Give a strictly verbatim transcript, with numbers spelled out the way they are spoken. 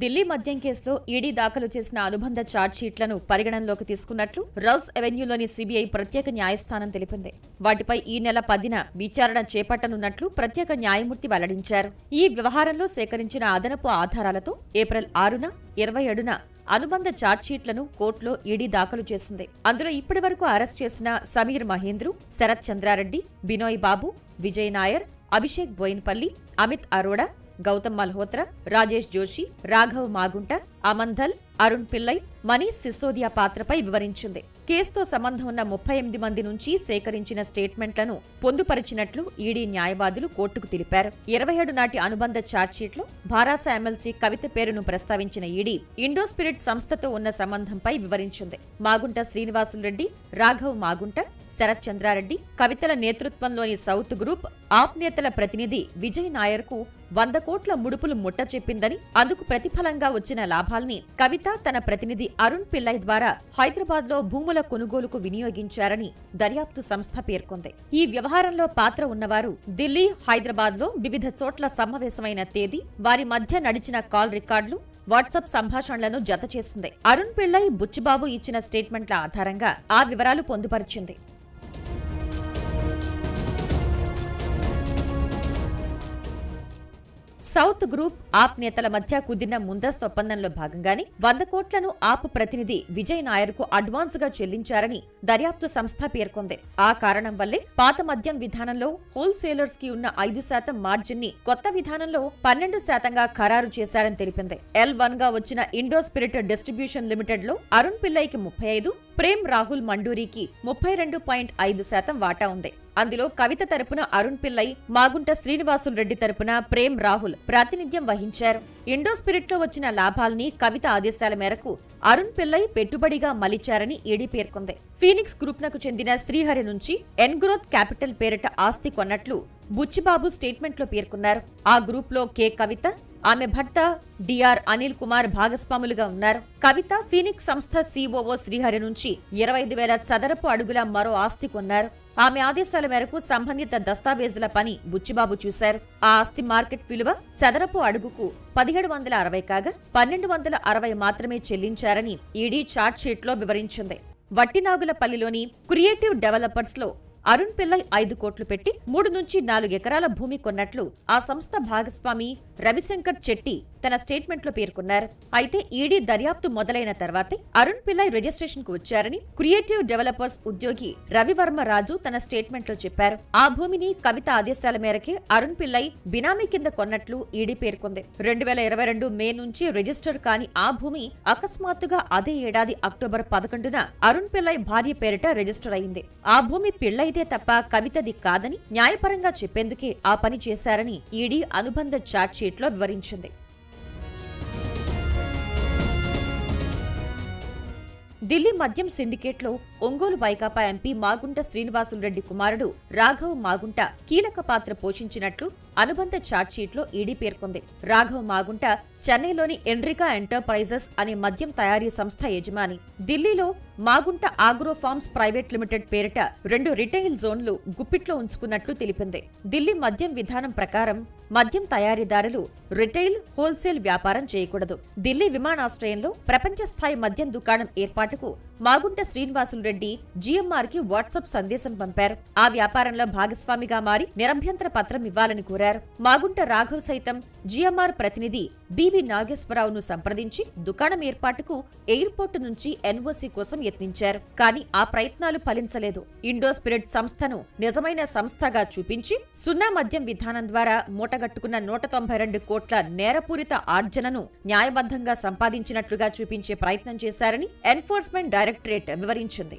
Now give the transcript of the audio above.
ఢిల్లీ మద్యం కేసులో ఈడీ దాఖలు చేసిన అనుబంధ ఛార్జ్షీట్లను పరిగణనలోకి తీసుకున్నట్లు రౌస్ అవెన్యూలోని సిబిఐ ప్రత్యేక న్యాయస్థానం తెలిపింది. వాటిపై ఈ నెల పదిన విచారణ చేపట్టనున్నట్లు ప్రత్యేక న్యాయమూర్తి వెల్లడించారు. ఈ వ్యవహారంలో సేకరించిన అదనపు ఆధారాలతో ఏప్రిల్ ఆరున ఇరవై ఏడున అనుబంధ ఛార్జ్షీట్లను కోర్టులో ఈడీ దాఖలు చేసింది. అందులో ఇప్పటి వరకు అరెస్ట్ చేసిన సమీర్ మహేంద్రు, శరత్ చంద్రారెడ్డి, బినోయ్ బాబు, విజయ్ నాయర్, అభిషేక్ బోయిన్పల్లి, అమిత్ అరోడా, గౌతమ్ మల్హోత్రా, రాజేష్ జోషి, రాఘవ్ మాగుంట, అమంధల్, అరుణ్ పిల్లై, మనీష్ సిసోదియా పాత్రపై వివరించింది. కేసుతో సంబంధం ఉన్న ముప్పై ఎనిమిది మంది నుంచి సేకరించిన స్టేట్మెంట్లను పొందుపరిచినట్లు ఈడీ న్యాయవాదులు కోర్టుకు తెలిపారు. ఇరవై ఏడు నాటి అనుబంధ ఛార్జ్షీట్లో భారాస ఎమ్మెల్సీ కవిత పేరును ప్రస్తావించిన ఈడీ ఇండో స్పిరిట్ సంస్థతో ఉన్న సంబంధంపై వివరించింది. మాగుంట శ్రీనివాసులు రెడ్డి, రాఘవ్ మాగుంట, శరత్ చంద్రారెడ్డి, కవితల నేతృత్వంలోని సౌత్ గ్రూప్ ఆప్ నేతల ప్రతినిధి విజయ్ నాయర్కు వంద కోట్ల ముడుపులు ముట్ట చెప్పిందని, అందుకు ప్రతిఫలంగా వచ్చిన లాభాల్ని కవిత తన ప్రతినిధి అరుణ్ పిల్లై ద్వారా హైదరాబాద్ లో భూముల కొనుగోలుకు వినియోగించారని దర్యాప్తు సంస్థ పేర్కొంది. ఈ వ్యవహారంలో పాత్ర ఉన్నవారు ఢిల్లీ, హైదరాబాద్ లో వివిధ చోట్ల సమావేశమైన తేదీ, వారి మధ్య నడిచిన కాల్ రికార్డులు, వాట్సాప్ సంభాషణలను జత చేసింది. అరుణ్ పిల్లై, బుచ్చిబాబు ఇచ్చిన స్టేట్మెంట్ల ఆధారంగా ఆ వివరాలు పొందుపరిచింది. సౌత్ గ్రూప్ ఆప్ నేతల మధ్య కుదిరిన ముందస్తు ఒప్పందంలో భాగంగానే వంద కోట్లను ఆప్ ప్రతినిధి విజయ్ నాయర్ కు అడ్వాన్స్ గా చెల్లించారని దర్యాప్తు సంస్థ పేర్కొంది. ఆ కారణం వల్లే పాత మద్యం విధానంలో హోల్సేలర్స్ కి ఉన్న ఐదు శాతం మార్జిన్ ని కొత్త విధానంలో పన్నెండు శాతంగా ఖరారు చేశారని తెలిపింది. ఎల్ వన్ గా వచ్చిన ఇండో స్పిరిట్ డిస్ట్రిబ్యూషన్ లిమిటెడ్ లో అరుణ్ పిల్లైకి ముప్పై ఐదు, ప్రేమ్ రాహుల్ మండూరికి ముప్పై రెండు పాయింట్ ఐదు శాతం వాటా ఉంది. అందులో కవిత తరపున అరుణ్ పిల్లై, మాగుంట శ్రీనివాసులు రెడ్డి తరపున ప్రేమ్ రాహుల్ ప్రాతినిధ్యం వహించారు. ఇండో స్పిరిట్ లో వచ్చిన లాభాల్ని కవిత ఆదేశాల మేరకు అరుణ్ పిల్లై పెట్టుబడిగా మలిచారని ఈడీ పేర్కొంది. ఫీనిక్స్ గ్రూప్ నకు చెందిన శ్రీహరి నుంచి ఎన్గ్రోత్ క్యాపిటల్ పేరిట ఆస్తి కొన్నట్లు బుచ్చిబాబు స్టేట్మెంట్ లో పేర్కొన్నారు. ఆ గ్రూప్ లో కే కవిత, ఆమె భర్త డిఆర్ అనిల్ కుమార్ భాగస్వాములుగా ఉన్నారు. కవిత ఫీనిక్స్ సంస్థ సిఓఓ శ్రీహరి నుంచి ఇరవై ఐదు వేల చదరపు అడుగుల మరో ఆస్తి కొన్నారు. ఆమె ఆదేశాల మేరకు సంబంధిత దస్తావేజుల పని బుచ్చిబాబు చూశారు. ఆ ఆస్తి మార్కెట్ విలువ చదరపు అడుగుకు పదిహేడు వందల అరవై కాగా పన్నెండు వందల అరవై మాత్రమే చెల్లించారని ఈడీ ఛార్జ్షీట్లో వివరించింది. వట్టినాగులపల్లిలోని క్రియేటివ్ డెవలపర్స్ లో అరుణ్ పిల్లై ఐదు కోట్లు పెట్టి మూడు నుంచి నాలుగు ఎకరాల భూమి కొన్నట్లు ఆ సంస్థ భాగస్వామి రవిశంకర్ చెట్టి తన స్టేట్మెంట్ లో పేర్కొన్నారు. అయితే ఈడీ దర్యాప్తు మొదలైన తర్వాతే అరుణ్ పిల్లై రిజిస్ట్రేషన్ కు వచ్చారని క్రియేటివ్ డెవలపర్స్ ఉద్యోగి రవివర్మ రాజు తన స్టేట్మెంట్ లో చెప్పారు. ఆ భూమిని కవిత ఆదేశాల మేరకే అరుణ్ పిల్లై బినామీ కింద కొన్నట్లు ఈడీ పేర్కొంది. రెండు వేల ఇరవై రెండు మే నుంచి రిజిస్టర్ కాని ఆ భూమి అకస్మాత్తుగా అదే ఏడాది అక్టోబర్ పదకొండున అరుణ్ పిల్లై భార్య పేరిట రిజిస్టర్ అయింది. ఆ భూమి పిల్లైతే తప్ప కవితది కాదని న్యాయపరంగా చెప్పేందుకే ఆ పని చేశారని ఈడీ అనుబంధ ఛార్జ్షీట్ లో వివరించింది. ఢిల్లీ మద్యం సిండికేట్లో ఒంగోలు వైకాపా ఎంపీ మాగుంట శ్రీనివాసులు రెడ్డి కుమారుడు రాఘవ్ మాగుంట కీలక పాత్ర పోషించినట్లు అనుబంధ ఛార్జ్షీట్లో ఈడీ పేర్కొంది. రాఘవ్ మాగుంట చెన్నైలోని ఎండ్రికా ఎంటర్ప్రైజెస్ అనే మద్యం తయారీ సంస్థ యజమాని. ఢిల్లీలో Magunta agro farms private limited పేరిట రెండు రిటైల్ జోన్లు గుప్పిట్లో ఉంచుకున్నట్లు తెలిపింది. ఢిల్లీ మద్యం విధానం ప్రకారం మద్యం తయారీదారులు రిటైల్, హోల్సేల్ వ్యాపారం చేయకూడదు. ఢిల్లీ విమానాశ్రయంలో ప్రపంచ స్థాయి మద్యం దుకాణం ఏర్పాటుకు మాగుంట శ్రీనివాసులు రెడ్డి జిఎంఆర్ కి వాట్సాప్ సందేశం పంపారు. ఆ వ్యాపారంలో భాగస్వామిగా మారి నిరభ్యంతర పత్రం ఇవ్వాలని కోరారు. మాగుంట రాఘవ్ సైతం జిఎంఆర్ ప్రతినిధి బివి నాగేశ్వరరావును సంప్రదించి దుకాణం ఏర్పాటుకు ఎయిర్పోర్టు నుంచి ఎన్ఓసీ కోసం యత్నించారు. కానీ ఆ ప్రయత్నాలు ఫలించలేదు. ఇండో స్పిరిట్ సంస్థను నిజమైన సంస్థగా చూపించి సున్నా మద్యం విధానం ద్వారా మూటగట్టుకున్న నూట తొంభై రెండు కోట్ల నేరపూరిత ఆర్జనను న్యాయబద్ధంగా సంపాదించినట్లుగా చూపించే ప్రయత్నం చేశారని ఎన్ఫోర్స్మెంట్ డైరెక్టరేట్ వివరించింది.